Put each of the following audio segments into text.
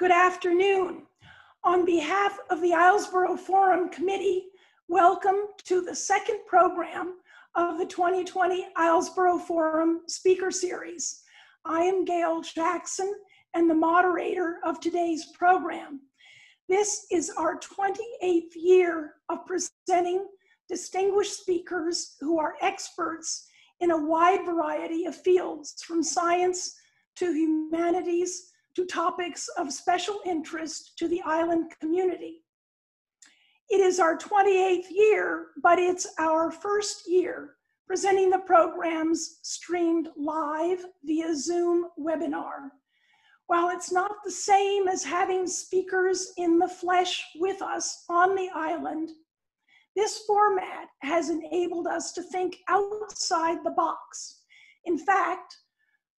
Good afternoon. On behalf of the Islesboro Forum Committee, welcome to the second program of the 2020 Islesboro Forum Speaker Series. I am Gail Jackson and the moderator of today's program. This is our 28th year of presenting distinguished speakers who are experts in a wide variety of fields, from science to humanities, to topics of special interest to the island community. It is our 28th year, but it's our first year presenting the programs streamed live via Zoom webinar. While it's not the same as having speakers in the flesh with us on the island, this format has enabled us to think outside the box. In fact,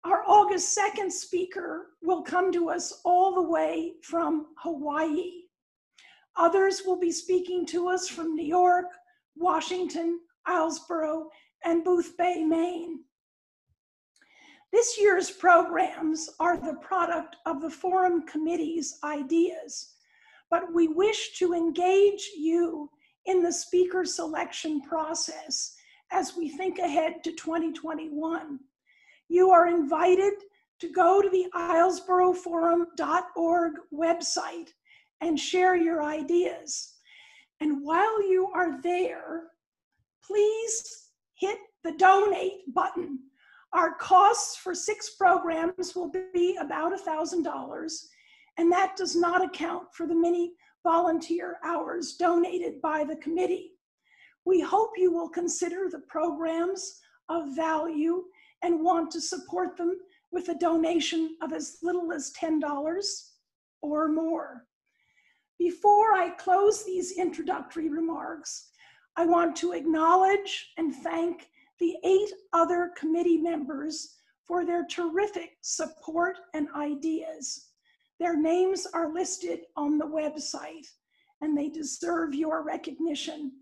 our August 2nd speaker will come to us all the way from Hawaii. Others will be speaking to us from New York, Washington, Islesboro, and Boothbay, Maine. This year's programs are the product of the Forum Committee's ideas, but we wish to engage you in the speaker selection process as we think ahead to 2021. You are invited to go to the islesboroforum.org website and share your ideas. And while you are there, please hit the donate button. Our costs for 6 programs will be about $1,000, and that does not account for the many volunteer hours donated by the committee. We hope you will consider the programs of value and want to support them with a donation of as little as $10 or more. Before I close these introductory remarks, I want to acknowledge and thank the 8 other committee members for their terrific support and ideas. Their names are listed on the website, and they deserve your recognition.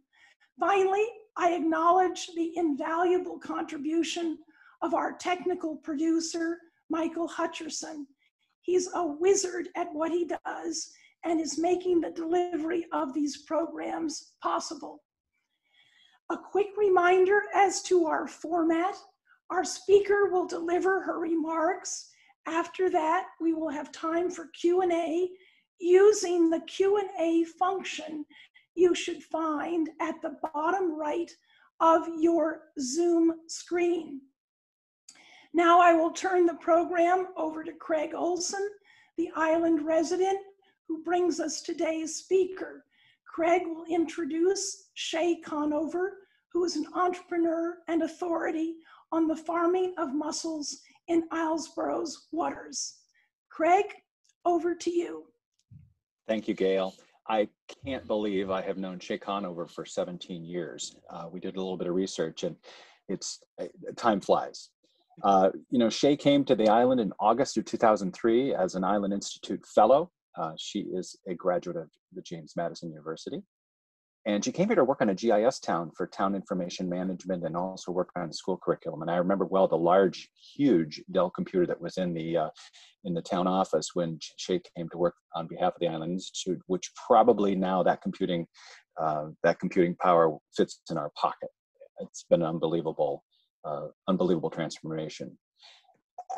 Finally, I acknowledge the invaluable contribution of our technical producer, Michael Hutcherson. He's a wizard at what he does and is making the delivery of these programs possible. A quick reminder as to our format. Our speaker will deliver her remarks. After that, we will have time for Q&A using the Q&A function you should find at the bottom right of your Zoom screen. Now I will turn the program over to Craig Olson, the island resident, who brings us today's speaker. Craig will introduce Shey Conover, who is an entrepreneur and authority on the farming of mussels in Islesboro's waters. Craig, over to you. Thank you, Gail. I can't believe I have known Shey Conover for 17 years. We did a little bit of research, and it's time flies. You know, Shey came to the island in August of 2003 as an Island Institute Fellow. She is a graduate of the James Madison University. And she came here to work on a GIS town for town information management and also work on school curriculum. And I remember well the large, huge Dell computer that was in the town office when Shey came to work on behalf of the Island Institute, which probably now that computing power fits in our pocket. It's been unbelievable. Unbelievable transformation.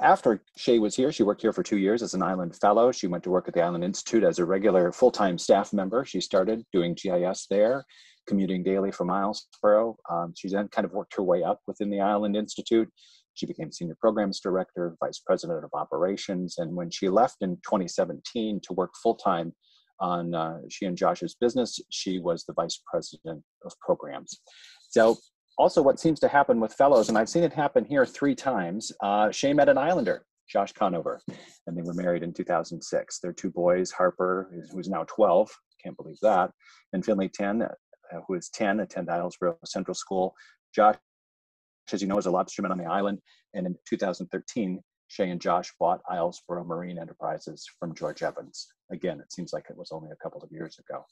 After Shey was here, she worked here for 2 years as an Island Fellow. She went to work at the Island Institute as a regular full-time staff member. She started doing GIS there, commuting daily from Islesboro. She then kind of worked her way up within the Island Institute. She became Senior Programs Director, Vice President of Operations, and when she left in 2017 to work full-time on she and Josh's business, she was the Vice President of Programs. So, also, what seems to happen with fellows, and I've seen it happen here 3 times, Shey met an islander, Josh Conover, and they were married in 2006. Their 2 boys, Harper, who's now 12, can't believe that, and Finley, 10, who is 10, attend Islesboro Central School. Josh, as you know, is a lobsterman on the island, and in 2013, Shey and Josh bought Islesboro Marine Enterprises from George Evans. Again, it seems like it was only a couple of years ago.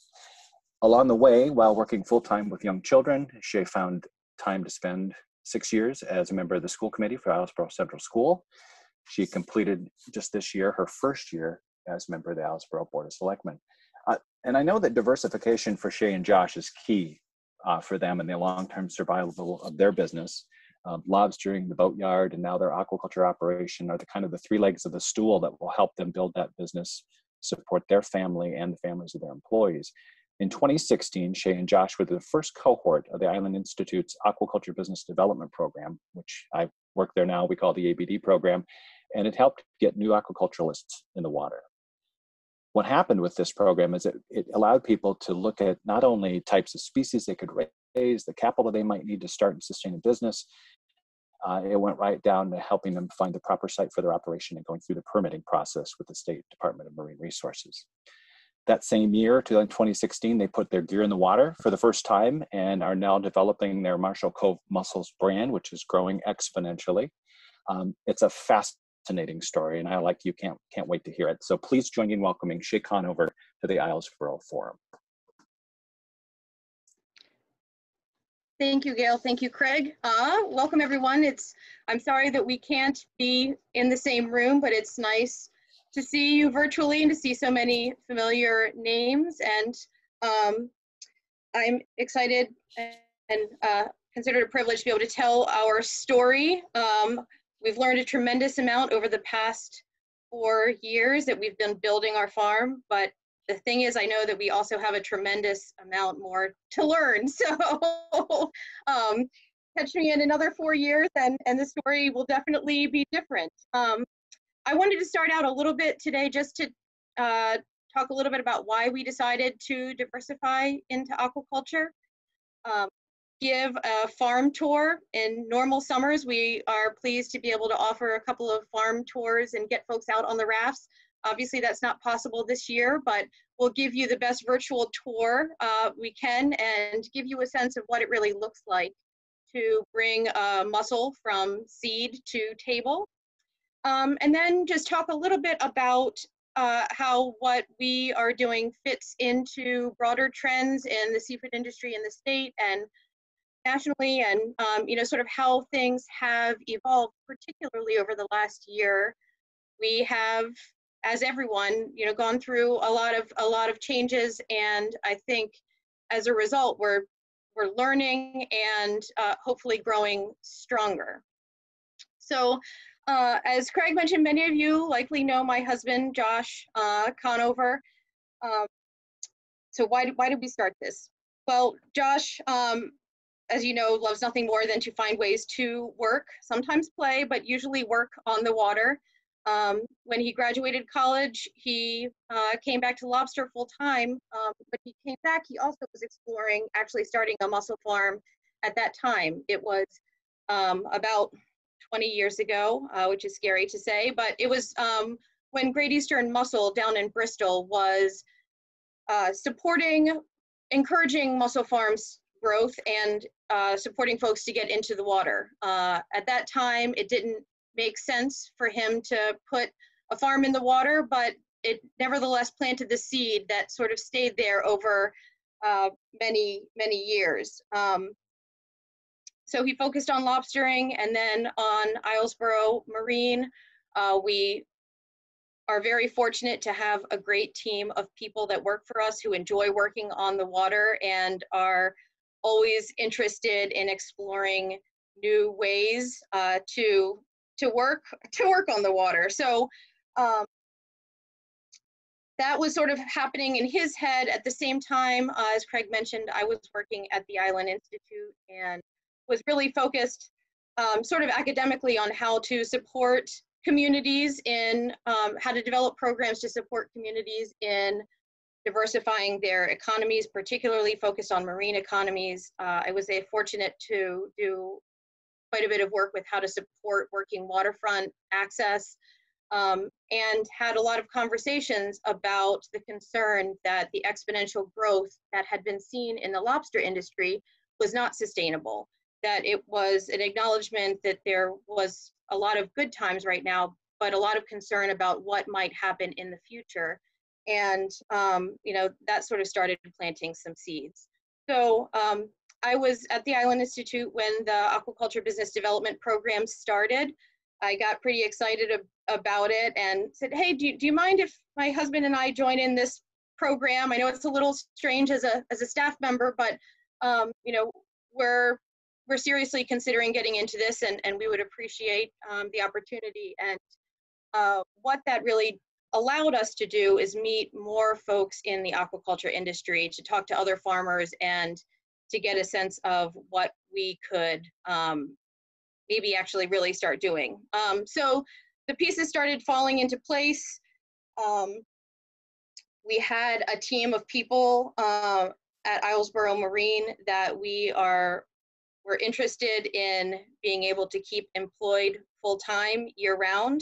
Along the way, while working full-time with young children, Shey found time to spend 6 years as a member of the school committee for Islesboro Central School. She completed just this year her first year as a member of the Islesboro Board of Selectmen. And I know that diversification for Shey and Josh is key for them and the long-term survival of their business. Lobstering, the boatyard, and now their aquaculture operation are the kind of the three legs of the stool that will help them build that business, support their family and the families of their employees. In 2016, Shey and Josh were the first cohort of the Island Institute's Aquaculture Business Development Program, which I work there now, we call the ABD program, and it helped get new aquaculturalists in the water. What happened with this program is it allowed people to look at not only types of species they could raise, the capital they might need to start and sustain a business, it went right down to helping them find the proper site for their operation and going through the permitting process with the State Department of Marine Resources. That same year, 2016, they put their gear in the water for the first time and are now developing their Marshall Cove Mussels brand, which is growing exponentially. It's a fascinating story, and I, like you, can't wait to hear it. So please join me in welcoming Shey Conover to the Islesboro Forum. Thank you, Gail. Thank you, Craig. Welcome, everyone. I'm sorry that we can't be in the same room, but it's nice to see you virtually and to see so many familiar names. And I'm excited and considered a privilege to be able to tell our story. We've learned a tremendous amount over the past 4 years that we've been building our farm, but the thing is, I know that we also have a tremendous amount more to learn. So catch me in another 4 years and the story will definitely be different. I wanted to start out a little bit today just to talk a little bit about why we decided to diversify into aquaculture. Give a farm tour. In normal summers, we are pleased to be able to offer a couple of farm tours and get folks out on the rafts. Obviously, that's not possible this year, but we'll give you the best virtual tour we can and give you a sense of what it really looks like to bring mussel from seed to table. And then just talk a little bit about how what we are doing fits into broader trends in the seafood industry in the state and nationally, and you know, sort of how things have evolved, particularly over the last year. We have, as everyone, you know, gone through a lot of changes, and I think as a result, we're learning and hopefully growing stronger. So. As Craig mentioned, many of you likely know my husband, Josh Conover. So why did we start this? Well, Josh, as you know, loves nothing more than to find ways to work, sometimes play, but usually work on the water. When he graduated college, he came back to lobster full time, but he came back, he also was exploring actually starting a mussel farm at that time. It was about 20 years ago, which is scary to say, but it was when Great Eastern Mussel down in Bristol was supporting, encouraging mussel farms growth and supporting folks to get into the water. At that time, it didn't make sense for him to put a farm in the water, but it nevertheless planted the seed that sort of stayed there over many, many years. So he focused on lobstering and then on Islesboro Marine. We are very fortunate to have a great team of people that work for us who enjoy working on the water and are always interested in exploring new ways to work on the water. So that was sort of happening in his head at the same time. As Craig mentioned, I was working at the Island Institute and was really focused sort of academically on how to support communities in, how to develop programs to support communities in diversifying their economies, particularly focused on marine economies. I was fortunate to do quite a bit of work with how to support working waterfront access and had a lot of conversations about the concern that the exponential growth that had been seen in the lobster industry was not sustainable. That it was an acknowledgement that there was a lot of good times right now, but a lot of concern about what might happen in the future. And, you know, that sort of started planting some seeds. So I was at the Island Institute when the Aquaculture Business Development Program started. I got pretty excited about it and said, hey, do you mind if my husband and I join in this program? I know it's a little strange as a staff member, but you know, we're seriously considering getting into this, and we would appreciate the opportunity. And what that really allowed us to do is meet more folks in the aquaculture industry, to talk to other farmers and to get a sense of what we could maybe actually really start doing. So the pieces started falling into place. We had a team of people at Islesboro Marine that we're interested in being able to keep employed full-time year-round.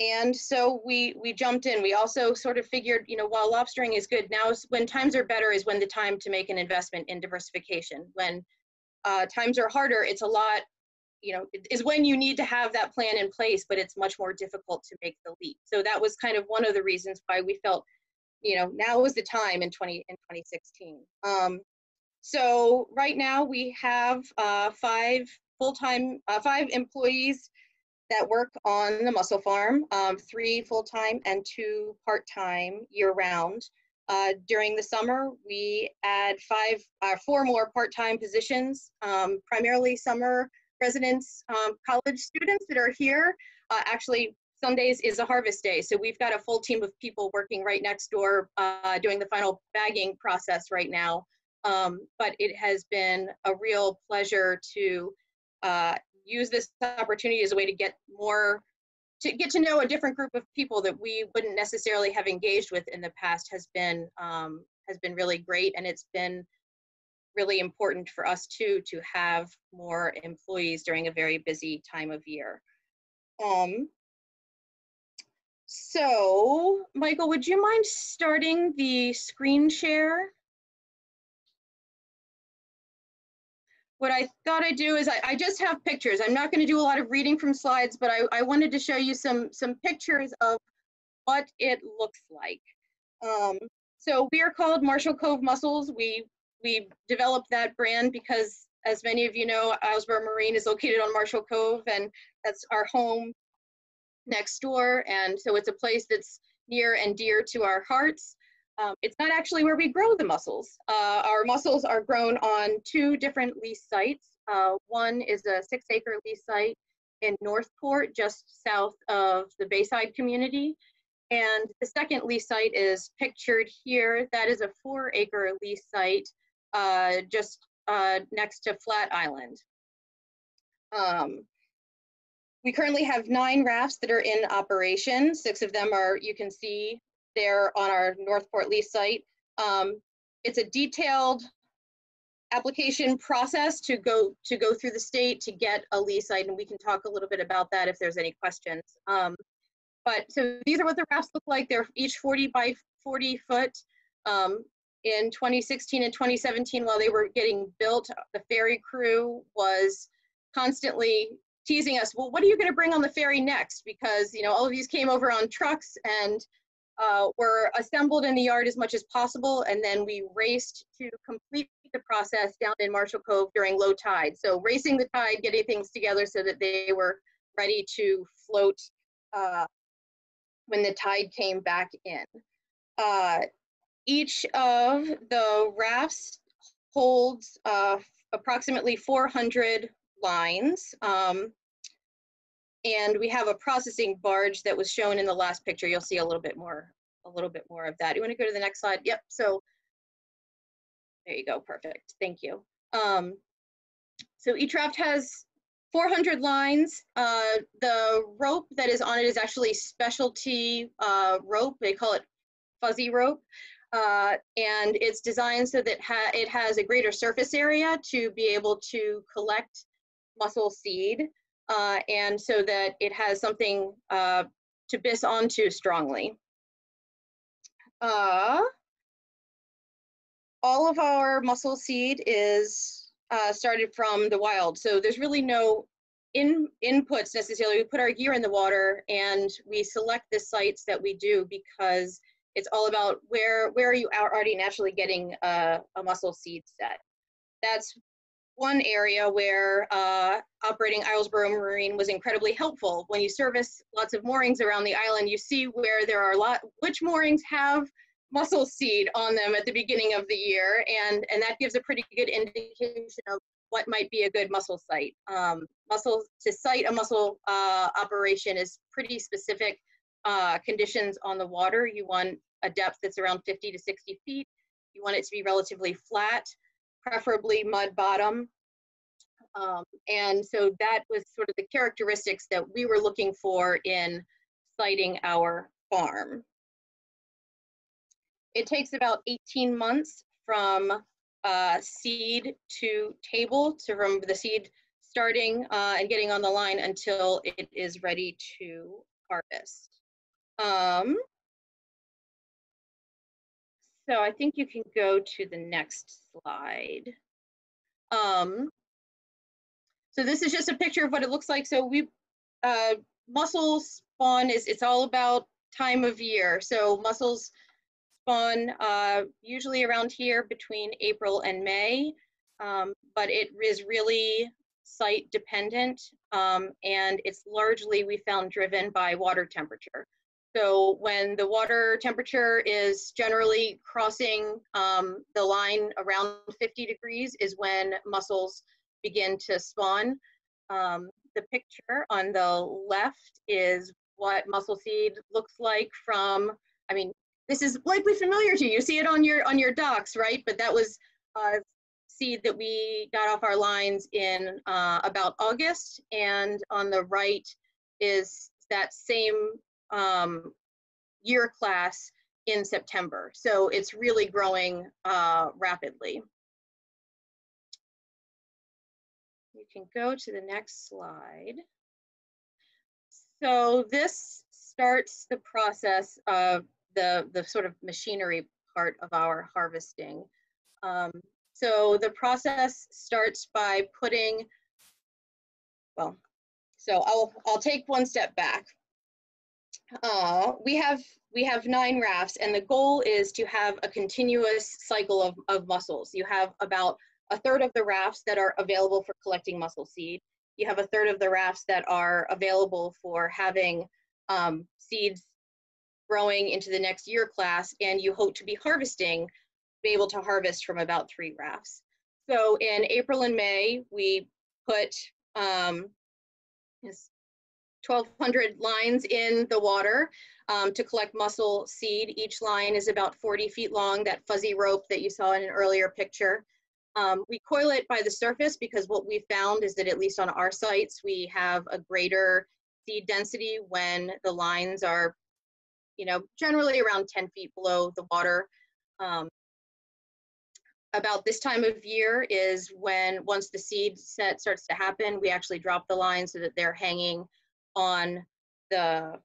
And so we jumped in. We also sort of figured, you know, while lobstering is good, now when times are better is when the time to make an investment in diversification. When times are harder, it's a lot, you know, is when you need to have that plan in place, but it's much more difficult to make the leap. So that was kind of one of the reasons why we felt, you know, now was the time in 2016. So right now we have five employees that work on the mussel farm, three full-time and two part-time year-round. During the summer, we add four more part-time positions, primarily summer residents, college students that are here. Actually, Sundays is a harvest day, so we've got a full team of people working right next door doing the final bagging process right now. But it has been a real pleasure to use this opportunity as a way to get to know a different group of people that we wouldn't necessarily have engaged with in the past. Has been really great, and it's been really important for us too to have more employees during a very busy time of year. So Michael, would you mind starting the screen share? What I thought I'd do is I just have pictures. I'm not going to do a lot of reading from slides, but I wanted to show you some pictures of what it looks like. So we are called Marshall Cove Mussels. We developed that brand because, as many of you know, Islesboro Marine is located on Marshall Cove, and that's our home next door. And so it's a place that's near and dear to our hearts. It's not actually where we grow the mussels. Our mussels are grown on two different lease sites. One is a 6-acre lease site in Northport, just south of the Bayside community. And the second lease site is pictured here. That is a 4-acre lease site just next to Flat Island. We currently have 9 rafts that are in operation. 6 of them are, you can see, there on our Northport lease site. It's a detailed application process to go through the state to get a lease site, and we can talk a little bit about that if there's any questions. But so these are what the rafts look like. They're each 40 by 40 foot. In 2016 and 2017, while they were getting built, the ferry crew was constantly teasing us, well, what are you going to bring on the ferry next? Because, you know, all of these came over on trucks and were assembled in the yard as much as possible, and then we raced to complete the process down in Marshall Cove during low tide. So racing the tide, getting things together so that they were ready to float when the tide came back in. Each of the rafts holds approximately 400 lines. And we have a processing barge that was shown in the last picture. You'll see a little bit more of that. You want to go to the next slide? Yep. So there you go. Perfect. Thank you. So each raft has 400 lines. The rope that is on it is actually specialty rope. They call it fuzzy rope. And it's designed so that it has a greater surface area to be able to collect mussel seed. And so that it has something to biss onto strongly. All of our mussel seed is started from the wild, so there's really no inputs necessarily. We put our gear in the water and we select the sites that we do because it's all about where are you already naturally getting a mussel seed set. That's one area where operating Islesboro Marine was incredibly helpful. When you service lots of moorings around the island, you see where there are which moorings have mussel seed on them at the beginning of the year, and that gives a pretty good indication of what might be a good mussel site. To site a mussel operation is pretty specific conditions on the water. You want a depth that's around 50 to 60 feet. You want it to be relatively flat, preferably mud bottom. And so that was sort of the characteristics that we were looking for in siting our farm. It takes about 18 months from seed to table, so from the seed starting and getting on the line until it is ready to harvest. So I think you can go to the next slide. So this is just a picture of what it looks like. So we, mussel spawn it's all about time of year. So mussels spawn usually around here between April and May, but it is really site dependent, and it's largely, we found, driven by water temperature. So when the water temperature is generally crossing the line around 50 degrees is when mussels begin to spawn. The picture on the left is what mussel seed looks like from, I mean, this is likely familiar to you. You see it on your docks, right? But that was seed that we got off our lines in about August. And on the right is that same year class in September. So it's really growing rapidly. You can go to the next slide. So this starts the process of the sort of machinery part of our harvesting. So the process starts by putting, well, so I'll take one step back. We have 9 rafts, and the goal is to have a continuous cycle of mussels. You have about a third of the rafts that are available for collecting mussel seed. You have a third of the rafts that are available for having seeds growing into the next year class, and you hope to be able to harvest from about 3 rafts. So in April and May, we put 1,200 lines in the water to collect mussel seed. Each line is about 40 feet long, that fuzzy rope that you saw in an earlier picture. We coil it by the surface because what we found is that, at least on our sites, we have a greater seed density when the lines are, you know, generally around 10 feet below the water. About this time of year is when, once the seed set starts to happen, we actually drop the lines so that they're hanging on the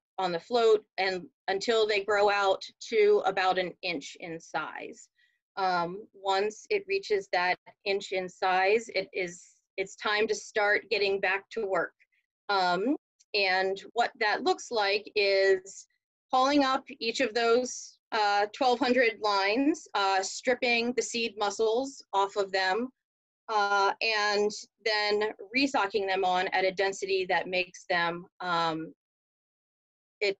float and until they grow out to about an inch in size. Once it reaches that inch in size, it's time to start getting back to work. And what that looks like is hauling up each of those 1,200 lines, stripping the seed mussels off of them, and then restocking them on at a density that makes them it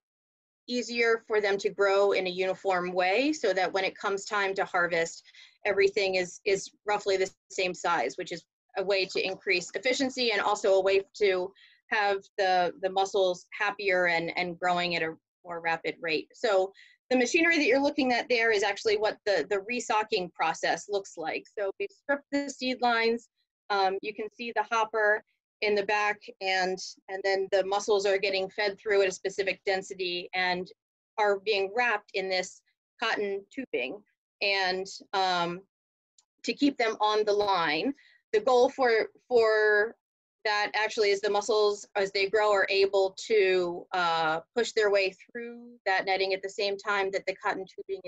easier for them to grow in a uniform way, so that when it comes time to harvest, everything is roughly the same size, which is a way to increase efficiency and also a way to have the mussels happier and growing at a more rapid rate. So the machinery that you're looking at there is actually what the restocking process looks like. So we've stripped the seed lines. You can see the hopper in the back, and then the mussels are getting fed through at a specific density and are being wrapped in this cotton tubing, and to keep them on the line. The goal for that actually is the mussels, as they grow, are able to push their way through that netting at the same time that the cotton tubing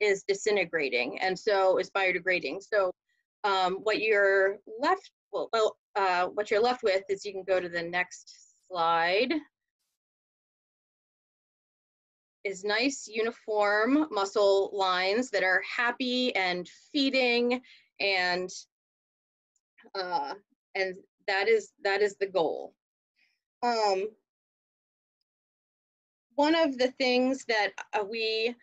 is disintegrating, and so is biodegrading. So what you're left with is, you can go to the next slide, is nice uniform mussel lines that are happy and feeding and and that is the goal. One of the things that we,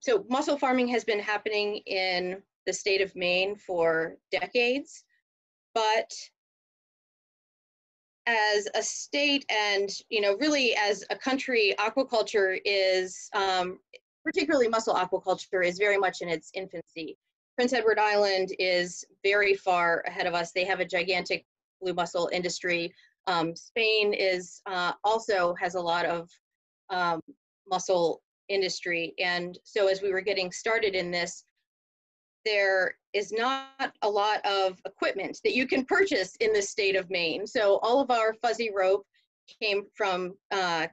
so mussel farming has been happening in the state of Maine for decades, but as a state and, you know, really as a country, aquaculture is, particularly mussel aquaculture, is very much in its infancy. Prince Edward Island is very far ahead of us. They have a gigantic blue mussel industry. Spain is also has a lot of mussel industry. And so as we were getting started in this, there is not a lot of equipment that you can purchase in the state of Maine. So all of our fuzzy rope came from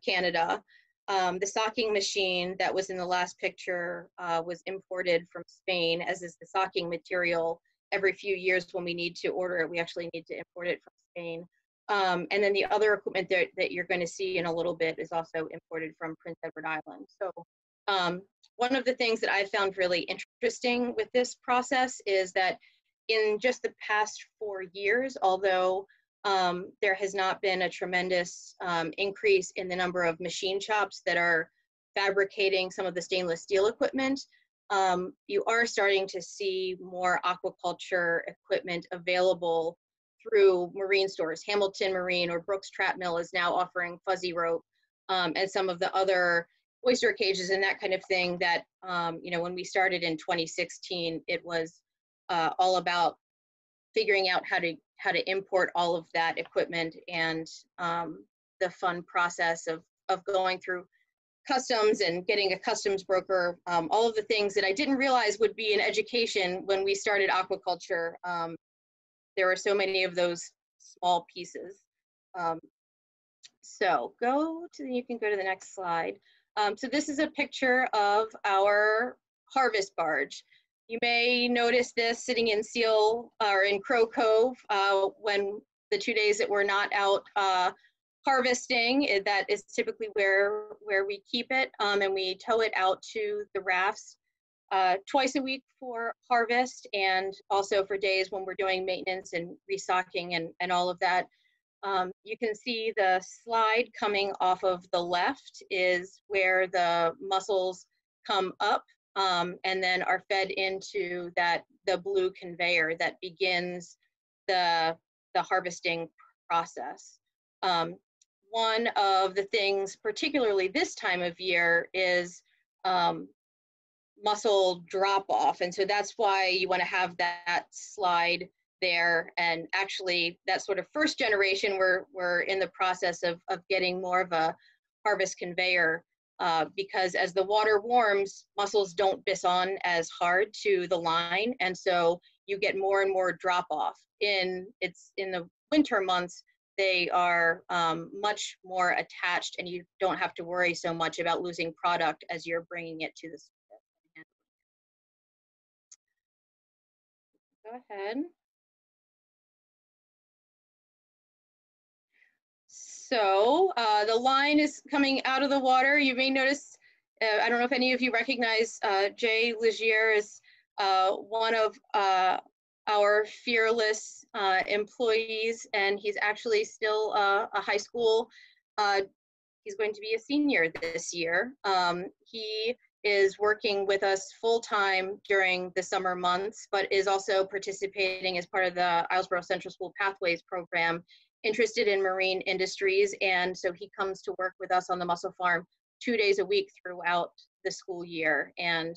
Canada. The socking machine that was in the last picture was imported from Spain, as is the socking material. Every few years when we need to order it, we actually need to import it from Spain. And then the other equipment that you're going to see in a little bit is also imported from Prince Edward Island. So one of the things that I found really interesting with this process is that in just the past 4 years, although there has not been a tremendous increase in the number of machine shops that are fabricating some of the stainless steel equipment, you are starting to see more aquaculture equipment available through marine stores. Hamilton Marine or Brooks Trap Mill is now offering fuzzy rope and some of the other oyster cages and that kind of thing that, you know, when we started in 2016, it was all about figuring out how to import all of that equipment and the fun process of going through customs and getting a customs broker, all of the things that I didn't realize would be an education when we started aquaculture. There are so many of those small pieces. So you can go to the next slide. So this is a picture of our harvest barge. You may notice this sitting in Seal or in Crow Cove when the 2 days that we're not out harvesting. That is typically where we keep it, and we tow it out to the rafts twice a week for harvest, and also for days when we're doing maintenance and restocking and all of that. You can see the slide coming off of the left is where the mussels come up and then are fed into the blue conveyor that begins the harvesting process. One of the things, particularly this time of year, is mussel drop-off, and so that's why you want to have that slide there. And actually that sort of first generation, we're in the process of getting more of a harvest conveyor because as the water warms, mussels don't biss on as hard to the line, and so you get more and more drop off. In the winter months, they are much more attached, and you don't have to worry so much about losing product as you're bringing it to the surface. Go ahead. So the line is coming out of the water. You may notice, I don't know if any of you recognize Jay Legier is one of our fearless employees, and he's actually still a high school. He's going to be a senior this year. He is working with us full-time during the summer months, but is also participating as part of the Islesboro Central School Pathways Program, interested in marine industries, and so he comes to work with us on the mussel farm 2 days a week throughout the school year, and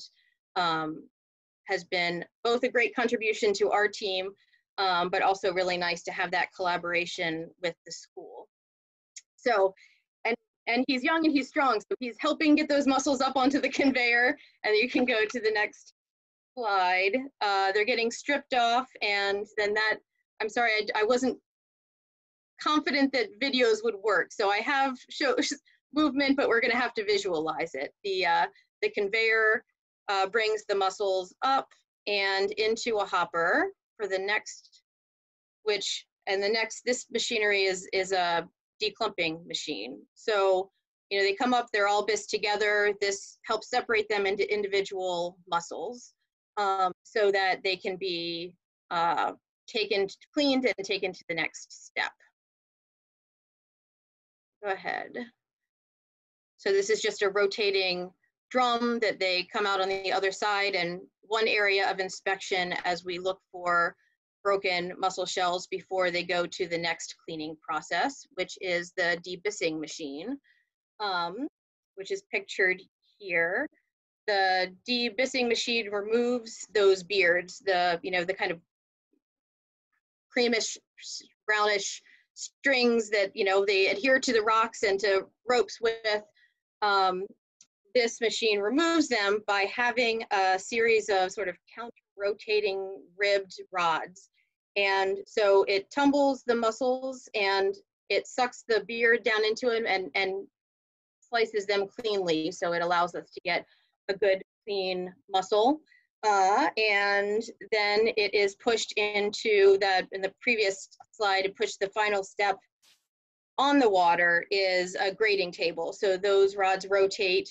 has been both a great contribution to our team, but also really nice to have that collaboration with the school. So, and he's young and he's strong, so he's helping get those mussels up onto the conveyor, and you can go to the next slide. They're getting stripped off, and then I'm sorry, I wasn't confident that videos would work, so I have shows movement, but we're going to have to visualize it. The conveyor brings the mussels up and into a hopper for the next, this machinery is a declumping machine. So, you know, they come up, they're all bissed together. This helps separate them into individual mussels so that they can be taken, cleaned and taken to the next step. Go ahead. So this is just a rotating drum that they come out on the other side, and one area of inspection as we look for broken mussel shells before they go to the next cleaning process, which is the debissing machine, which is pictured here. The debissing machine removes those beards, the, you know, the kind of creamish, brownish strings that, you know, they adhere to the rocks and to ropes with. This machine removes them by having a series of sort of counter-rotating ribbed rods. And so it tumbles the mussels and it sucks the beard down into them and slices them cleanly. So it allows us to get a good clean mussel. And then it is pushed into that, in the previous slide, it pushed the final step on the water is a grading table. So those rods rotate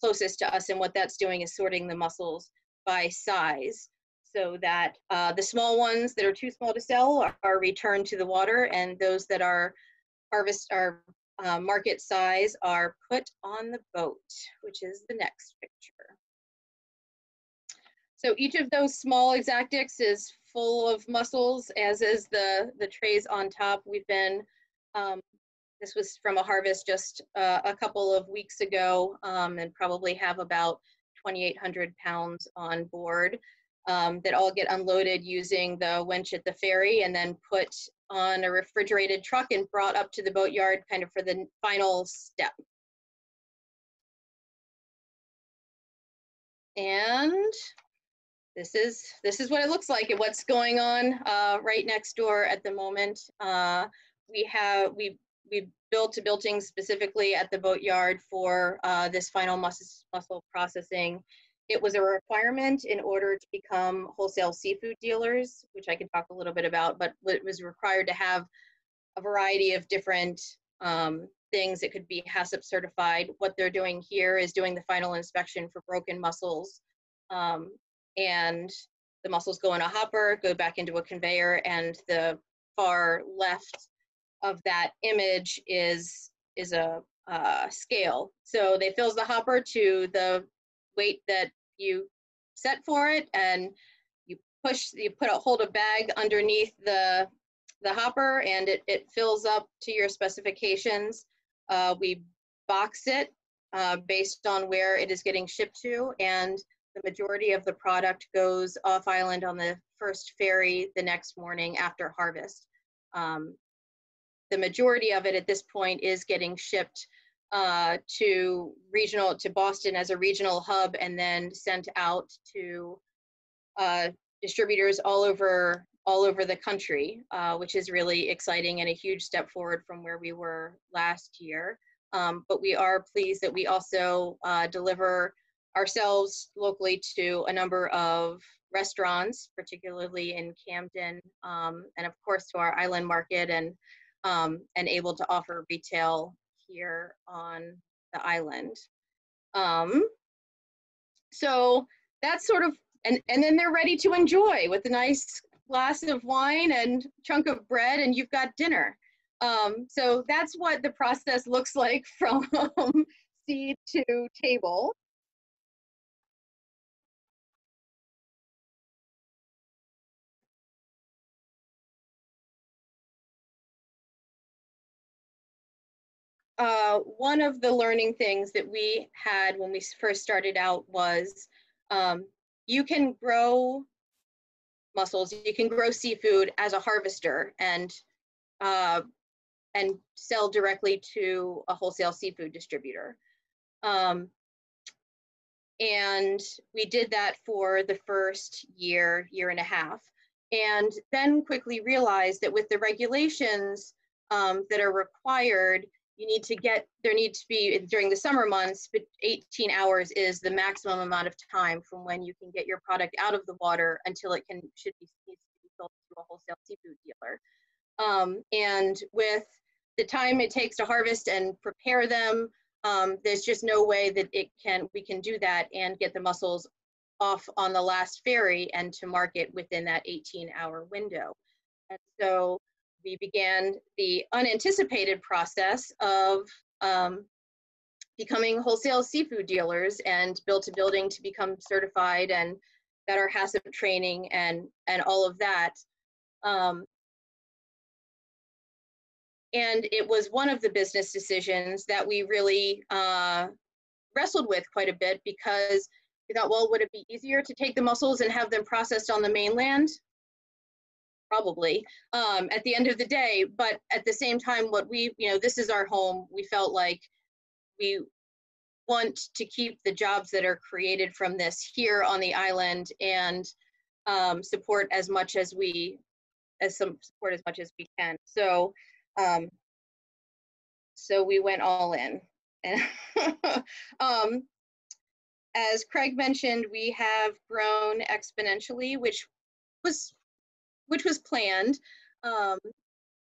closest to us, and what that's doing is sorting the mussels by size so that the small ones that are too small to sell are returned to the water, and those that are harvest are market size are put on the boat, which is the next picture. So each of those small Exactix is full of mussels, as is the trays on top. We've been this was from a harvest just a couple of weeks ago, and probably have about 2,800 pounds on board that all get unloaded using the winch at the ferry and then put on a refrigerated truck and brought up to the boatyard kind of for the final step. And this is what it looks like and what's going on right next door at the moment. We built a building specifically at the boatyard for this final mussel processing. It was a requirement in order to become wholesale seafood dealers, which I can talk a little bit about, but it was required to have a variety of different things. It could be HACCP certified. What they're doing here is doing the final inspection for broken mussels, and the mussels go in a hopper, go back into a conveyor, and the far left of that image is a scale. So they fills the hopper to the weight that you set for it, and you push, you put a hold a bag underneath the hopper, and it fills up to your specifications. We box it based on where it is getting shipped to, and the majority of the product goes off island on the first ferry the next morning after harvest. The majority of it at this point is getting shipped to Boston as a regional hub, and then sent out to distributors all over the country, which is really exciting and a huge step forward from where we were last year. But we are pleased that we also deliver ourselves locally to a number of restaurants, particularly in Camden, and of course to our island market, and able to offer retail here on the island. So that's sort of, and then they're ready to enjoy with a nice glass of wine and chunk of bread, and you've got dinner. So that's what the process looks like from seed to table. One of the learning things that we had when we first started out was you can grow mussels, you can grow seafood as a harvester and sell directly to a wholesale seafood distributor. And we did that for the first year and a half, and then quickly realized that with the regulations that are required, you need to get, there needs to be, during the summer months, but 18 hours is the maximum amount of time from when you can get your product out of the water until it can, needs to be sold to a wholesale seafood dealer. And with the time it takes to harvest and prepare them, there's just no way that we can do that and get the mussels off on the last ferry and to market within that 18-hour window. And so we began the unanticipated process of becoming wholesale seafood dealers and built a building to become certified and got our HACCP training and all of that. And it was one of the business decisions that we really wrestled with quite a bit, because we thought, well, would it be easier to take the mussels and have them processed on the mainland? Probably, at the end of the day. But at the same time, what we, you know, this is our home. We felt like we want to keep the jobs that are created from this here on the island and support as much as we, can. So, so we went all in. And as Craig mentioned, we have grown exponentially, which was planned.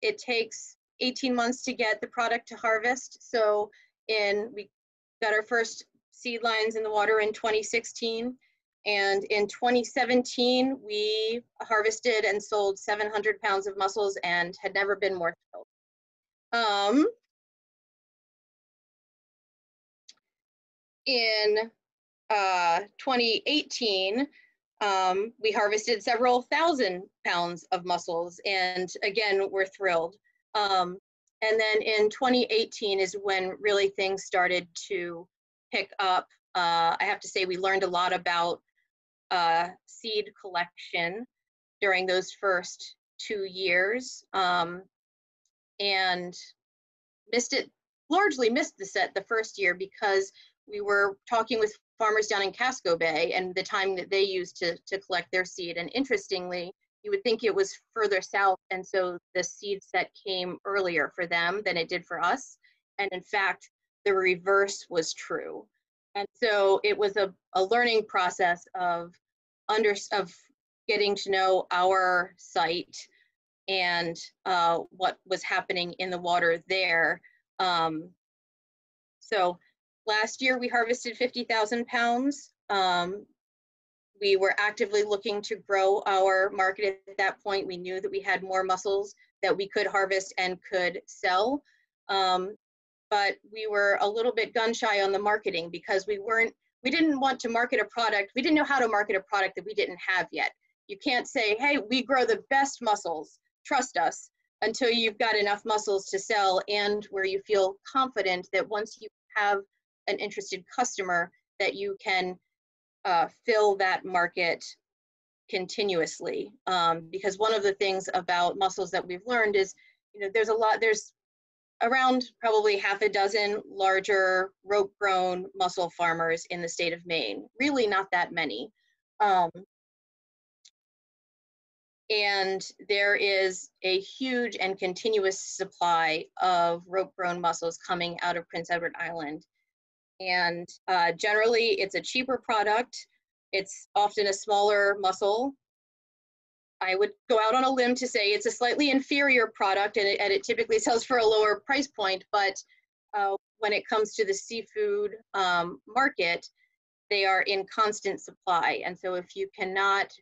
It takes 18 months to get the product to harvest. So we got our first seed lines in the water in 2016. And in 2017, we harvested and sold 700 pounds of mussels and had never been more thrilled. In 2018, we harvested several thousand pounds of mussels, and again, we're thrilled. And then in 2018 is when really things started to pick up. I have to say we learned a lot about seed collection during those first 2 years, and largely missed the set the first year because we were talking with farmers down in Casco Bay and the time that they used to collect their seed. And interestingly, you would think it was further south, and so the seed set came earlier for them than it did for us. And in fact, the reverse was true. And so it was a learning process of getting to know our site and what was happening in the water there. So last year, we harvested 50,000 pounds. We were actively looking to grow our market at that point. We knew that we had more mussels that we could harvest and could sell. But we were a little bit gun shy on the marketing because we didn't want to market a product. We didn't know how to market a product that we didn't have yet. You can't say, hey, we grow the best mussels, trust us, until you've got enough mussels to sell and where you feel confident that once you have an interested customer that you can fill that market continuously, because one of the things about mussels that we've learned is, you know, there's around probably half a dozen larger rope grown mussel farmers in the state of Maine, really not that many, and there is a huge and continuous supply of rope grown mussels coming out of Prince Edward Island. And generally, it's a cheaper product. It's often a smaller mussel. I would go out on a limb to say it's a slightly inferior product, and it typically sells for a lower price point. But when it comes to the seafood market, they are in constant supply. And so if you cannot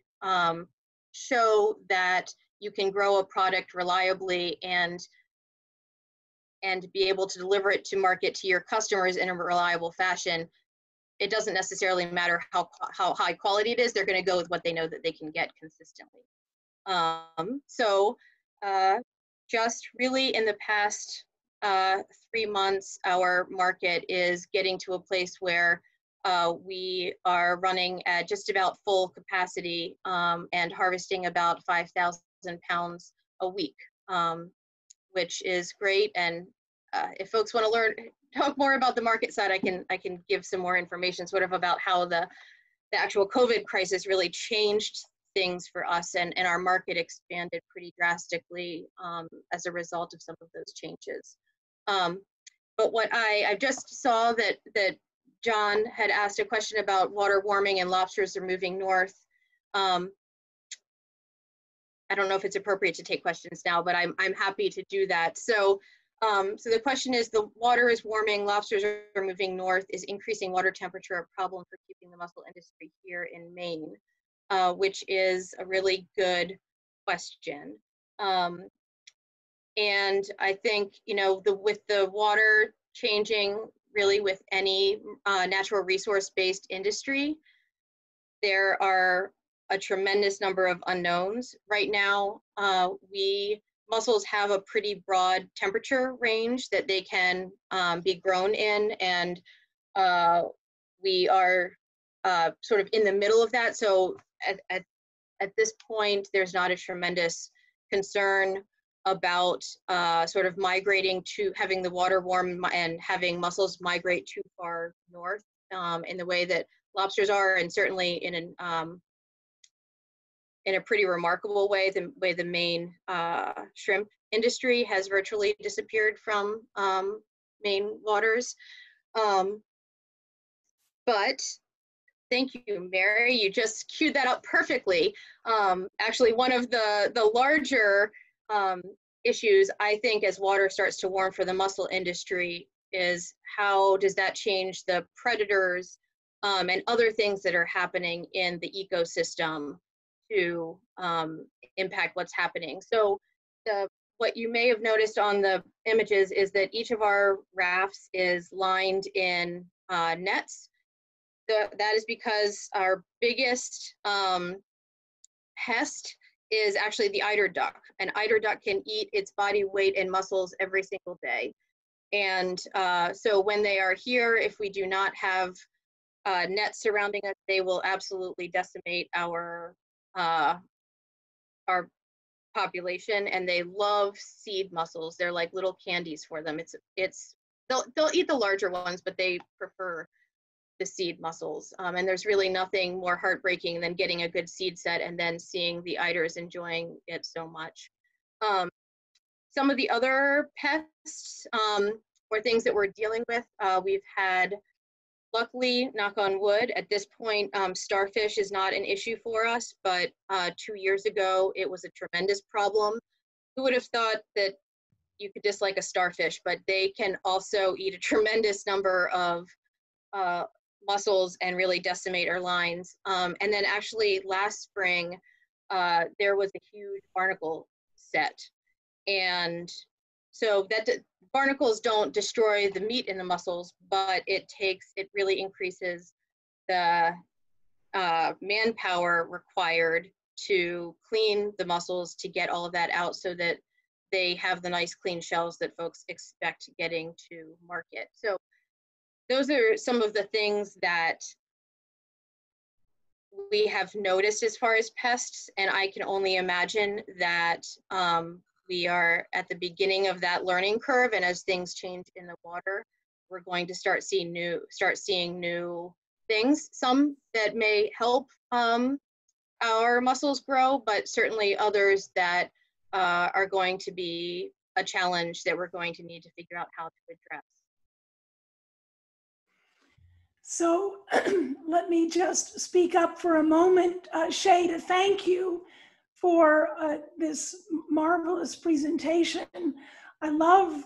show that you can grow a product reliably and be able to deliver it to market to your customers in a reliable fashion, it doesn't necessarily matter how high quality it is. They're going to go with what they know that they can get consistently. Just really in the past 3 months, our market is getting to a place where we are running at just about full capacity and harvesting about 5,000 pounds a week, which is great. And if folks want to talk more about the market side, I can give some more information sort of about how the actual COVID crisis really changed things for us, and our market expanded pretty drastically as a result of some of those changes. But what I just saw that John had asked a question about water warming and lobsters are moving north. I don't know if it's appropriate to take questions now, but I'm happy to do that. So So the question is, the water is warming, lobsters are moving north. Is increasing water temperature a problem for keeping the mussel industry here in Maine? Which is a really good question. And I think, you know, with the water changing really with any natural resource-based industry, there are a tremendous number of unknowns. Right now, mussels have a pretty broad temperature range that they can be grown in, and we are sort of in the middle of that. So at this point, there's not a tremendous concern about sort of migrating to having the water warm and having mussels migrate too far north in the way that lobsters are, and certainly in a pretty remarkable way, the way the Maine shrimp industry has virtually disappeared from Maine waters. But thank you, Mary. You just queued that up perfectly. Actually, one of the larger issues, I think, as water starts to warm for the mussel industry is how does that change the predators and other things that are happening in the ecosystem to impact what's happening. So what you may have noticed on the images is that each of our rafts is lined in nets. That is because our biggest pest is actually the eider duck. An eider duck can eat its body weight in mussels every single day. And so when they are here, if we do not have nets surrounding us, they will absolutely decimate our population, and they love seed mussels. They're like little candies for them. They'll eat the larger ones, but they prefer the seed mussels. And there's really nothing more heartbreaking than getting a good seed set and then seeing the eiders enjoying it so much. Some of the other pests or things that we're dealing with, we've had, luckily, knock on wood, at this point, starfish is not an issue for us, but 2 years ago, it was a tremendous problem. Who would have thought that you could dislike a starfish, but they can also eat a tremendous number of mussels and really decimate our lines. And then actually last spring, there was a huge barnacle set. And so that barnacles don't destroy the meat in the mussels, but it really increases the manpower required to clean the mussels, to get all of that out so that they have the nice clean shells that folks expect getting to market. So those are some of the things that we have noticed as far as pests, and I can only imagine that we are at the beginning of that learning curve, and as things change in the water, we're going to start seeing new things, some that may help our mussels grow, but certainly others that are going to be a challenge that we're going to need to figure out how to address. So let me just speak up for a moment, Shey, to thank you for this marvelous presentation. I love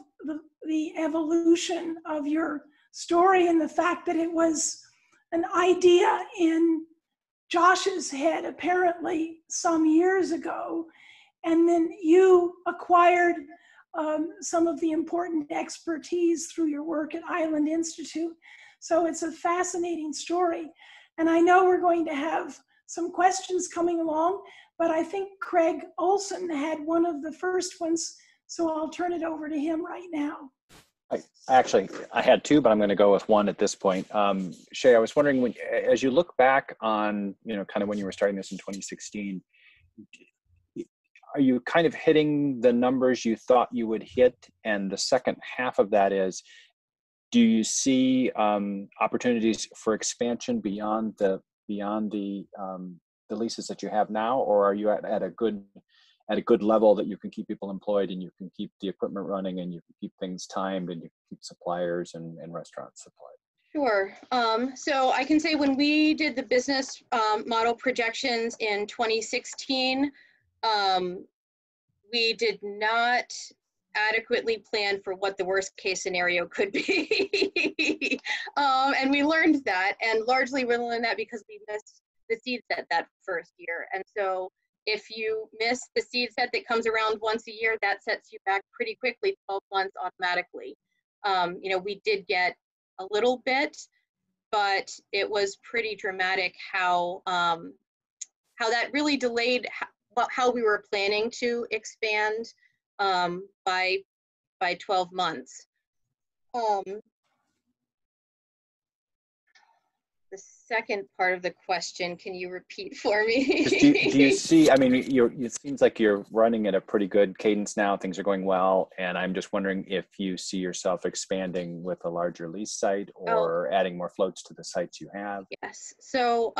the evolution of your story and the fact that it was an idea in Josh's head apparently some years ago, and then you acquired some of the important expertise through your work at Island Institute. So it's a fascinating story, and I know we're going to have some questions coming along, but I think Craig Olson had one of the first ones, so I'll turn it over to him right now. I had two, but I'm going to go with one at this point. Shey, I was wondering, as you look back on, you know, kind of when you were starting this in 2016, are you kind of hitting the numbers you thought you would hit? And the second half of that is, do you see opportunities for expansion beyond the leases that you have now, or are you at a good level that you can keep people employed and you can keep the equipment running and you can keep things timed and you can keep suppliers and restaurants supplied? Sure. So I can say when we did the business model projections in 2016, we did not adequately plan for what the worst case scenario could be. And we learned that, and largely we learned that because we missed the seed set that first year. And so if you miss the seed set that comes around once a year, that sets you back pretty quickly 12 months automatically. You know, we did get a little bit, but it was pretty dramatic how that really delayed how we were planning to expand by 12 months. The second part of the question, can you repeat for me? do you see, I mean, it seems like you're running at a pretty good cadence now, things are going well, and I'm just wondering if you see yourself expanding with a larger lease site or adding more floats to the sites you have? Yes, so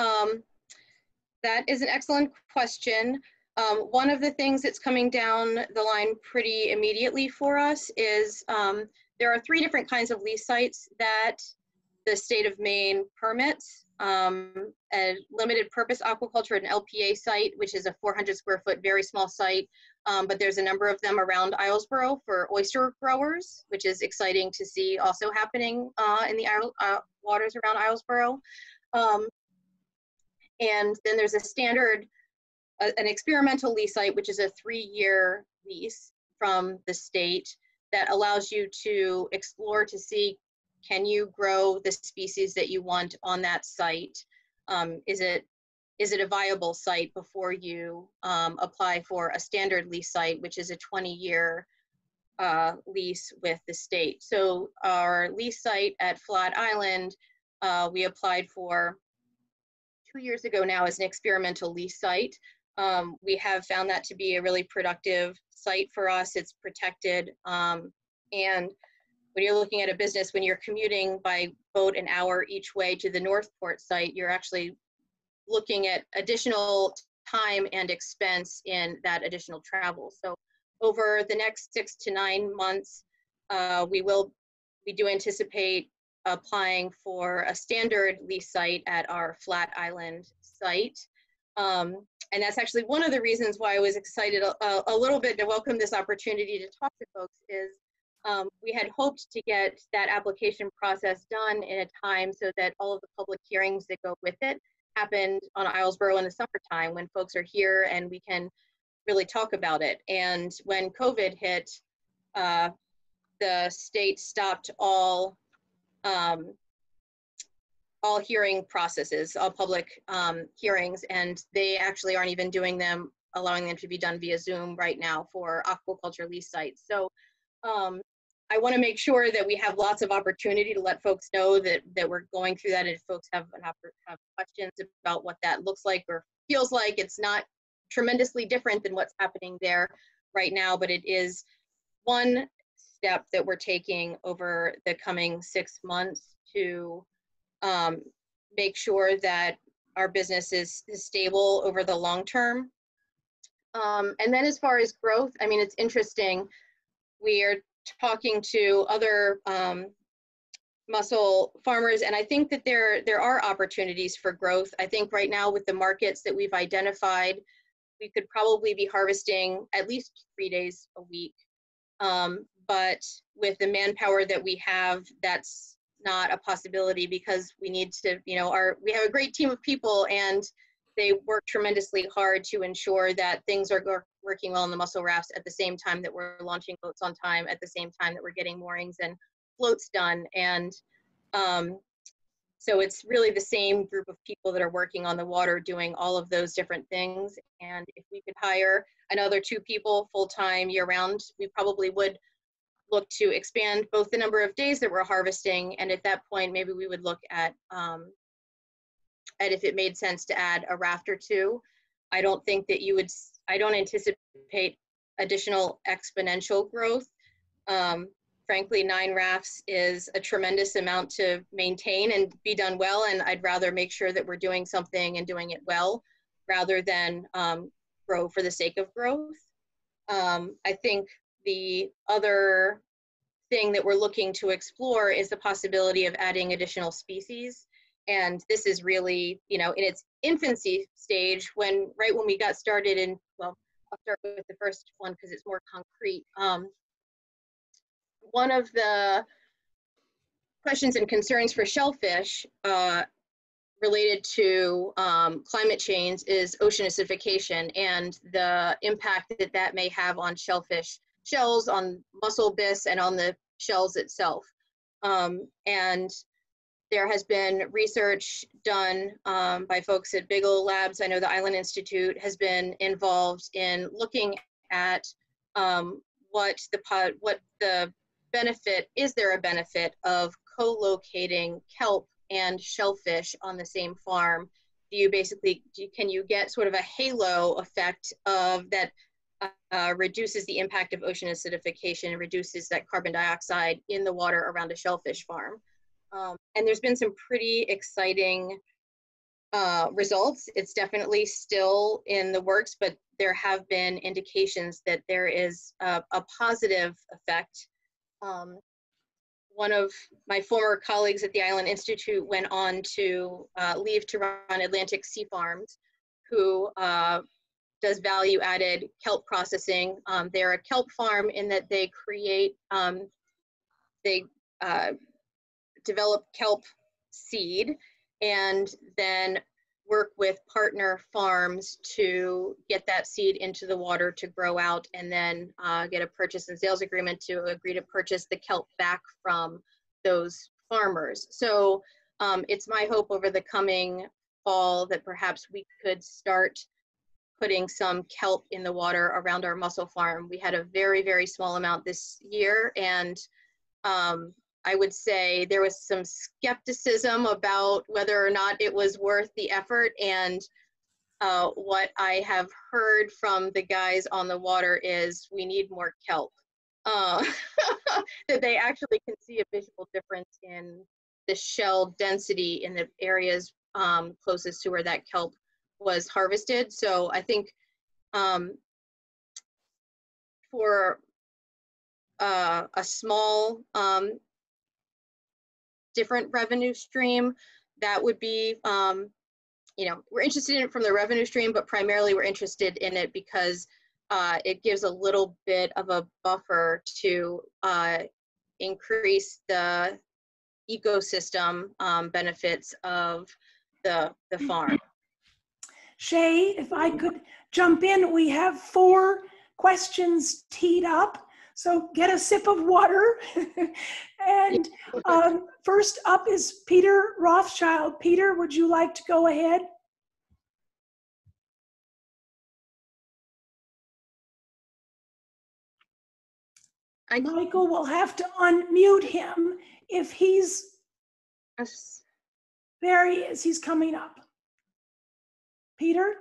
that is an excellent question. One of the things that's coming down the line pretty immediately for us is there are three different kinds of lease sites that the state of Maine permits. A limited purpose aquaculture and LPA site, which is a 400 square foot, very small site, but there's a number of them around Islesboro for oyster growers, which is exciting to see also happening in the waters around Islesboro. And then there's a standard, an experimental lease site, which is a 3-year lease from the state that allows you to explore to see, can you grow the species that you want on that site? Is it a viable site before you apply for a standard lease site, which is a 20-year lease with the state? So our lease site at Flat Island, we applied for 2 years ago now as an experimental lease site. We have found that to be a really productive site for us. It's protected. And when you're looking at a business, when you're commuting by boat an hour each way to the Northport site, you're actually looking at additional time and expense in that additional travel. So over the next 6 to 9 months, we do anticipate applying for a standard lease site at our Flat Island site. And that's actually one of the reasons why I was excited a little bit to welcome this opportunity to talk to folks is we had hoped to get that application process done in a time so that all of the public hearings that go with it happened on Islesboro in the summertime when folks are here and we can really talk about it. And when COVID hit, the state stopped all hearing processes, all public hearings, and they actually aren't even doing them, allowing them to be done via Zoom right now for aquaculture lease sites. So I want to make sure that we have lots of opportunity to let folks know that we're going through that, and if folks have questions about what that looks like or feels like, it's not tremendously different than what's happening there right now, but it is one step that we're taking over the coming 6 months to make sure that our business is stable over the long term. And then as far as growth, I mean, it's interesting. We are talking to other mussel farmers, and I think that there are opportunities for growth. I think right now with the markets that we've identified, we could probably be harvesting at least 3 days a week. But with the manpower that we have, that's not a possibility because we need to, you know, we have a great team of people and they work tremendously hard to ensure that things are working well in the mussel rafts at the same time that we're launching boats on time, at the same time that we're getting moorings and floats done. And so it's really the same group of people that are working on the water doing all of those different things. And if we could hire another 2 people full-time year-round, we probably would look to expand both the number of days that we're harvesting, and at that point, maybe we would look at if it made sense to add a raft or 2. I don't anticipate additional exponential growth. Frankly, 9 rafts is a tremendous amount to maintain and be done well, and I'd rather make sure that we're doing something and doing it well rather than grow for the sake of growth. I think the other thing that we're looking to explore is the possibility of adding additional species. And this is really, you know, in its infancy stage right when we got started in, well, I'll start with the first one because it's more concrete. one of the questions and concerns for shellfish related to climate change is ocean acidification and the impact that that may have on shellfish shells, on mussel bis, and on the shells itself. And there has been research done by folks at Big O Labs. I know the Island Institute has been involved in looking at what the benefit, is there a benefit of co-locating kelp and shellfish on the same farm? Do you basically, can you get sort of a halo effect of that reduces the impact of ocean acidification and reduces that carbon dioxide in the water around a shellfish farm? And there's been some pretty exciting results. It's definitely still in the works, but there have been indications that there is a positive effect. One of my former colleagues at the Island Institute went on to leave to run Atlantic Sea Farms, who does value-added kelp processing. They're a kelp farm in that they create, they develop kelp seed and then work with partner farms to get that seed into the water to grow out, and then get a purchase and sales agreement to agree to purchase the kelp back from those farmers. So it's my hope over the coming fall that perhaps we could start putting some kelp in the water around our mussel farm. We had a very, very small amount this year, and I would say there was some skepticism about whether or not it was worth the effort. And what I have heard from the guys on the water is we need more kelp, that they actually can see a visual difference in the shell density in the areas closest to where that kelp was harvested. So I think for a small, different revenue stream, that would be, you know, we're interested in it from the revenue stream, but primarily we're interested in it because it gives a little bit of a buffer to increase the ecosystem benefits of the farm. Shey, if I could jump in, we have 4 questions teed up. So get a sip of water. And first up is Peter Rothschild. Peter, would you like to go ahead? Michael will have to unmute him if he's, there he is, he's coming up. Peter?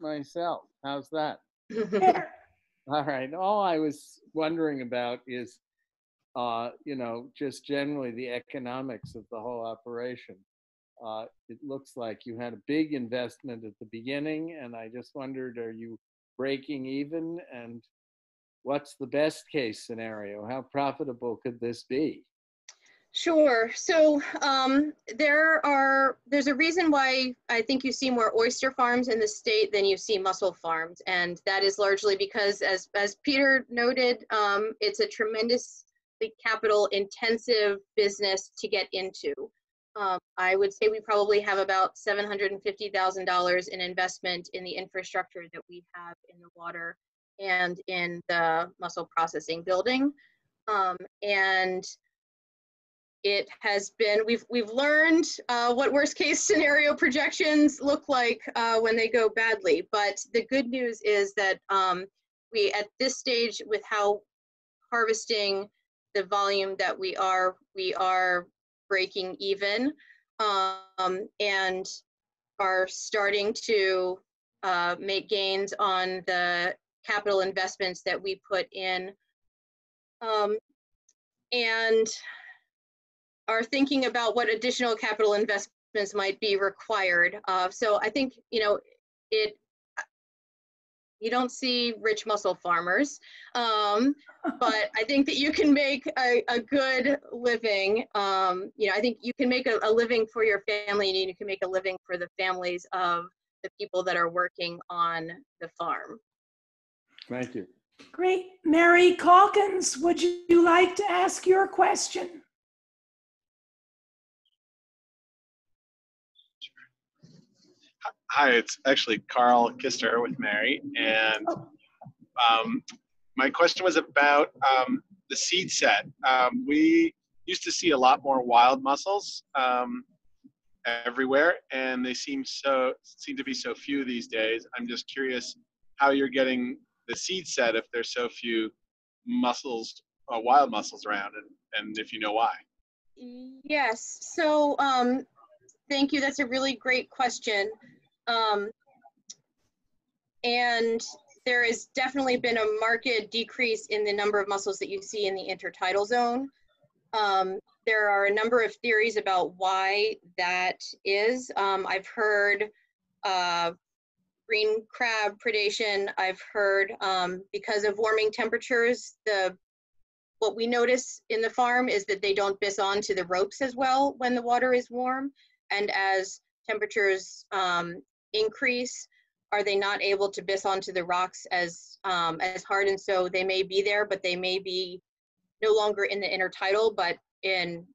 Myself. How's that? All right. All I was wondering about is, you know, just generally the economics of the whole operation. It looks like you had a big investment at the beginning, and I just wondered, are you breaking even? And what's the best case scenario? How profitable could this be? Sure. So there's a reason why I think you see more oyster farms in the state than you see mussel farms, and that is largely because, as Peter noted, it's a tremendously capital-intensive business to get into. I would say we probably have about $750,000 in investment in the infrastructure that we have in the water and in the mussel processing building, and it has been, we've learned what worst case scenario projections look like when they go badly. But the good news is that we, at this stage, with how harvesting the volume that we are breaking even, and are starting to make gains on the capital investments that we put in, and are thinking about what additional capital investments might be required. So I think, you know, you don't see rich mussel farmers, but I think that you can make a good living. You know, I think you can make a living for your family, and you can make a living for the families of the people that are working on the farm. Thank you. Great. Mary Calkins, would you like to ask your question? Hi, it's actually Carl Kister with Mary, and my question was about the seed set. We used to see a lot more wild mussels everywhere, and they seem to be so few these days. I'm just curious how you're getting the seed set if there's so few mussels, wild mussels around, and if you know why. Yes, so thank you, that's a really great question. And there has definitely been a marked decrease in the number of mussels that you see in the intertidal zone. There are a number of theories about why that is. I've heard green crab predation. I've heard because of warming temperatures, what we notice in the farm is that they don't biss onto the ropes as well when the water is warm, and as temperatures increase, are they not able to biss onto the rocks as hard, and so they may be there, but they may be no longer in the intertidal, but in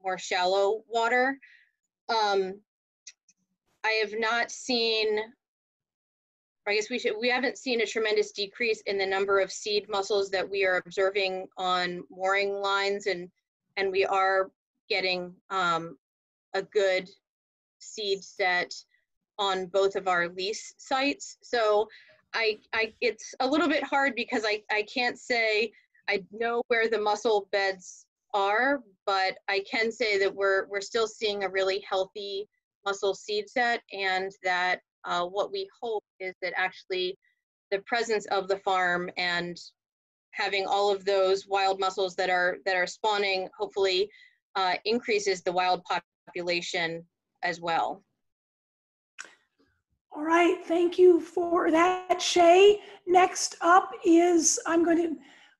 more shallow water. I have not seen, I guess we haven't seen a tremendous decrease in the number of seed mussels that we are observing on mooring lines, and we are getting a good seed set on both of our lease sites. So it's a little bit hard because I can't say I know where the mussel beds are, but I can say that we're still seeing a really healthy mussel seed set, and that what we hope is that actually the presence of the farm and having all of those wild mussels that are spawning hopefully increases the wild population as well. All right, thank you for that, Shey. Next up is, I'm going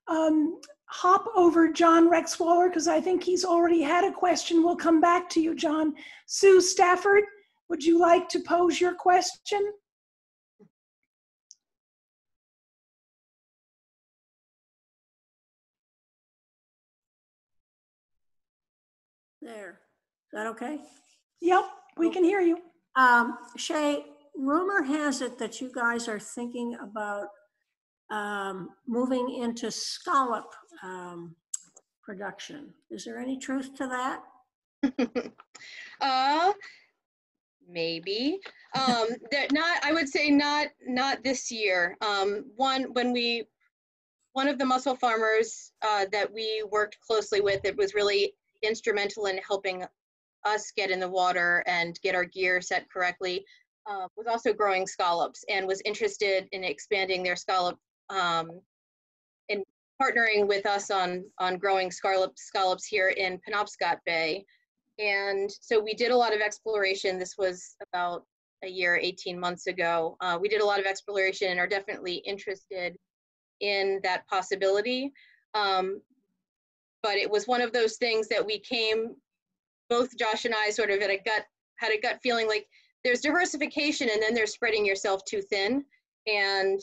to hop over John Rex Waller because I think he's already had a question. We'll come back to you, John. Sue Stafford, would you like to pose your question? There, is that okay? Yep, we can hear you. Shey, rumor has it that you guys are thinking about moving into scallop production. Is there any truth to that? Maybe. I would say not this year. One of the mussel farmers that we worked closely with, it was really instrumental in helping us get in the water and get our gear set correctly, was also growing scallops and was interested in expanding their scallop and partnering with us on growing scallops here in Penobscot Bay. And so we did a lot of exploration. This was about a year, 18 months ago. We did a lot of exploration and are definitely interested in that possibility. But it was one of those things that we came, both Josh and I sort of had a gut feeling like there's diversification and then there's spreading yourself too thin. And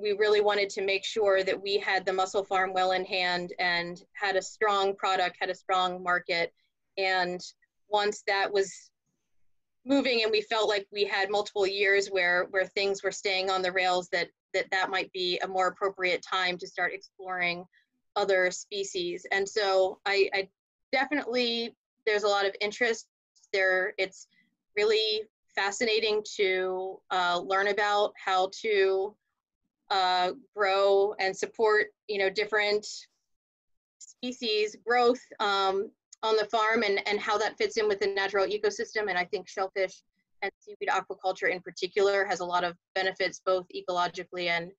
we really wanted to make sure that we had the mussel farm well in hand and had a strong product, had a strong market. And once that was moving and we felt like we had multiple years where things were staying on the rails, that might be a more appropriate time to start exploring other species. And so I definitely, there's a lot of interest there. It's really fascinating to learn about how to grow and support, different species growth on the farm and how that fits in with the natural ecosystem. And I think shellfish and seaweed aquaculture in particular has a lot of benefits, both ecologically and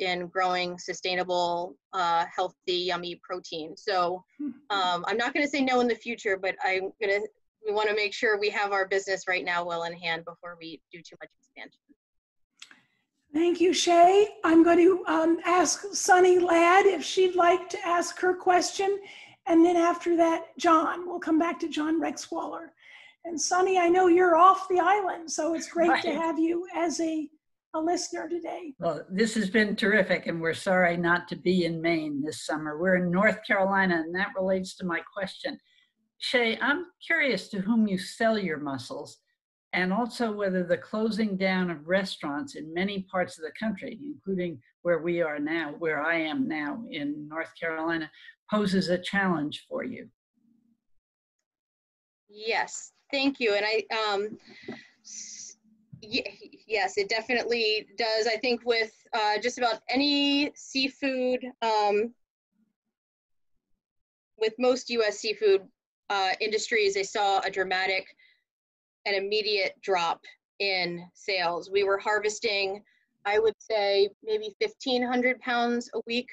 in growing sustainable, healthy, yummy protein. So I'm not gonna say no in the future, but we wanna make sure we have our business right now well in hand before we do too much expansion. Thank you, Shey. I'm going to ask Sunny Ladd if she'd like to ask her question. And then after that, John, we'll come back to John Rex Waller. And Sonny, I know you're off the island, so it's great to have you as a listener today. Well, this has been terrific, and we're sorry not to be in Maine this summer. We're in North Carolina, and that relates to my question. Shey, I'm curious to whom you sell your mussels, and also whether the closing down of restaurants in many parts of the country, including where we are now, where I am now in North Carolina, poses a challenge for you. Yes, thank you. And I, yes, it definitely does. I think with just about any seafood, with most U.S. seafood industries, they saw a dramatic and immediate drop in sales. We were harvesting, I would say, maybe 1,500 pounds a week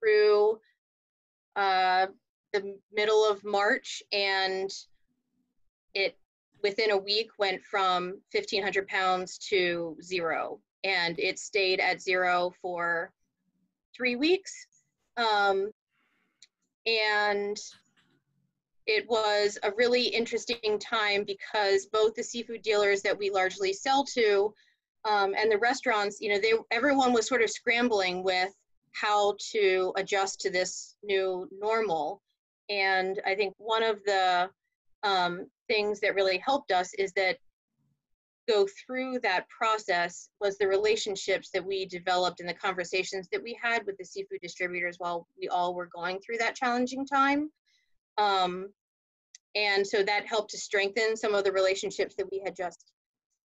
through the middle of March, and it within a week went from 1,500 pounds to zero, and it stayed at zero for 3 weeks. And it was a really interesting time because both the seafood dealers that we largely sell to and the restaurants, you know, everyone was sort of scrambling with how to adjust to this new normal. And I think one of the things that really helped us is that go through that process was the relationships that we developed and the conversations that we had with the seafood distributors while we all were going through that challenging time. And so that helped to strengthen some of the relationships that we had just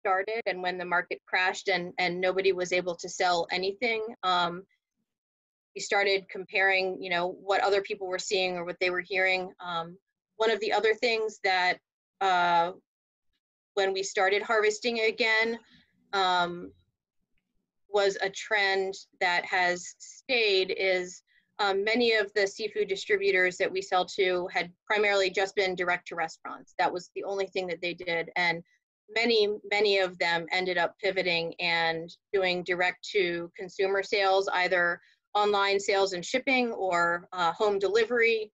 started. And when the market crashed and nobody was able to sell anything, we started comparing, you know, what other people were seeing or what they were hearing. One of the other things that when we started harvesting again was a trend that has stayed is many of the seafood distributors that we sell to had primarily just been direct to restaurants. That was the only thing that they did. And many of them ended up pivoting and doing direct to consumer sales, either online sales and shipping or home delivery.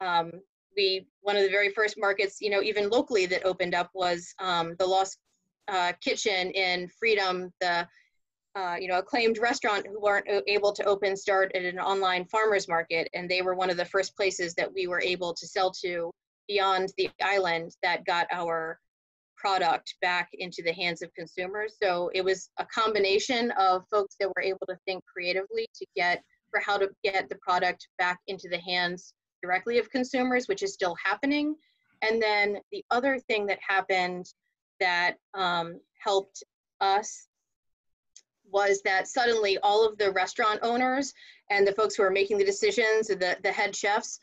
One of the very first markets, you know, even locally that opened up was the Lost Kitchen in Freedom, the you know, acclaimed restaurant who weren't able to open started an online farmers market, and they were one of the first places that we were able to sell to beyond the island that got our product back into the hands of consumers. So it was a combination of folks that were able to think creatively to get for how to get the product back into the hands directly of consumers, which is still happening. And then the other thing that happened that helped us was that suddenly all of the restaurant owners and the folks who are making the decisions, the head chefs,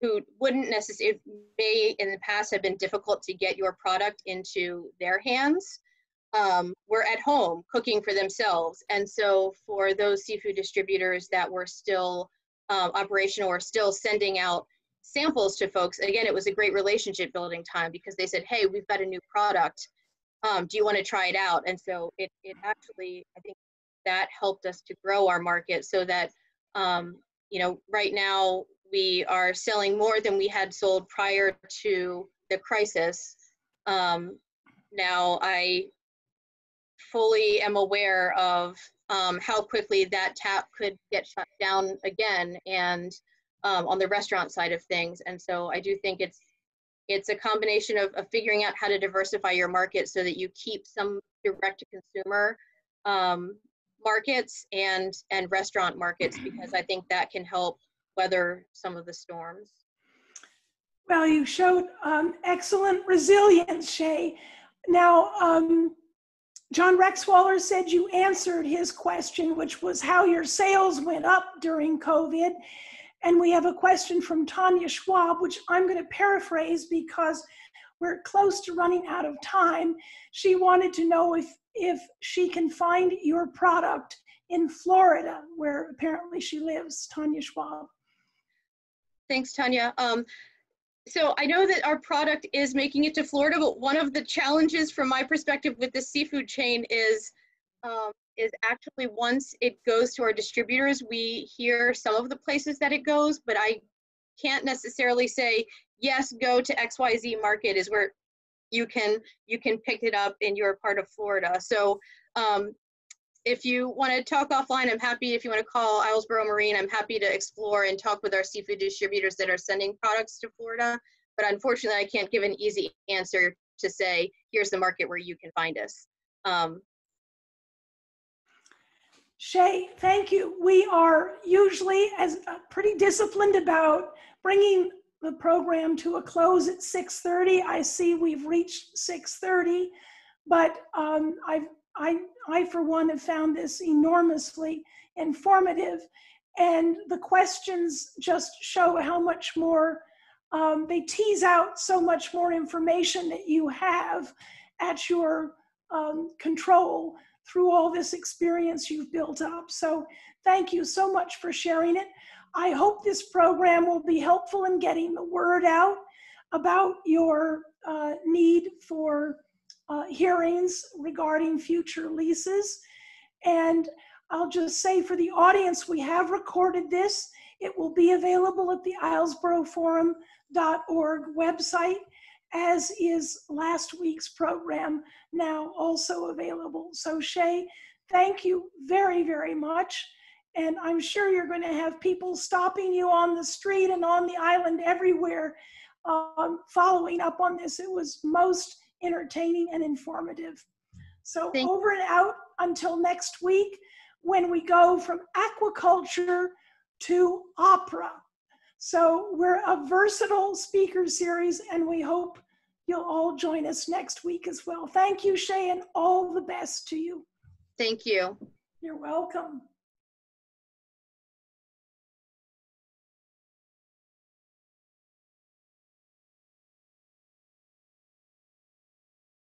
who wouldn't necessarily, may in the past have been difficult to get your product into their hands, were at home cooking for themselves. And so for those seafood distributors that were still operational or still sending out samples to folks, again, it was a great relationship building time because they said, hey, we've got a new product. Do you want to try it out? And so it actually, I think that helped us to grow our market so that, you know, right now we are selling more than we had sold prior to the crisis. Now I fully am aware of how quickly that tap could get shut down again and on the restaurant side of things. And so I do think it's a combination of figuring out how to diversify your market so that you keep some direct-to-consumer markets and restaurant markets, because I think that can help weather some of the storms. Well, you showed excellent resilience, Shey. Now, John Rex Waller said you answered his question, which was how your sales went up during COVID. And we have a question from Tanya Schwab, which I'm going to paraphrase because we're close to running out of time. She wanted to know if she can find your product in Florida, where apparently she lives. Tanya Schwab. Thanks, Tanya. So I know that our product is making it to Florida, but one of the challenges from my perspective with the seafood chain is actually once it goes to our distributors, we hear some of the places that it goes, but I can't necessarily say yes, go to XYZ market is where you can pick it up in your part of Florida. So if you want to talk offline, I'm happy. If you want to call Islesboro Marine, I'm happy to explore and talk with our seafood distributors that are sending products to Florida. But unfortunately, I can't give an easy answer to say, here's the market where you can find us. Shey, thank you. We are usually pretty disciplined about bringing the program to a close at 6:30. I see we've reached 6:30, but I for one have found this enormously informative, and the questions just show how much more they tease out so much more information that you have at your control through all this experience you've built up. So thank you so much for sharing it. I hope this program will be helpful in getting the word out about your need for hearings regarding future leases. And I'll just say for the audience, we have recorded this. It will be available at the islesboroforum.org website, as is last week's program, now also available. So Shey, thank you very, very much. And I'm sure you're going to have people stopping you on the street and on the island everywhere following up on this. It was most entertaining and informative. So over and out until next week, when we go from aquaculture to opera. So we're a versatile speaker series, and we hope you'll all join us next week as well. Thank you, Shey, and all the best to you. Thank you. You're welcome.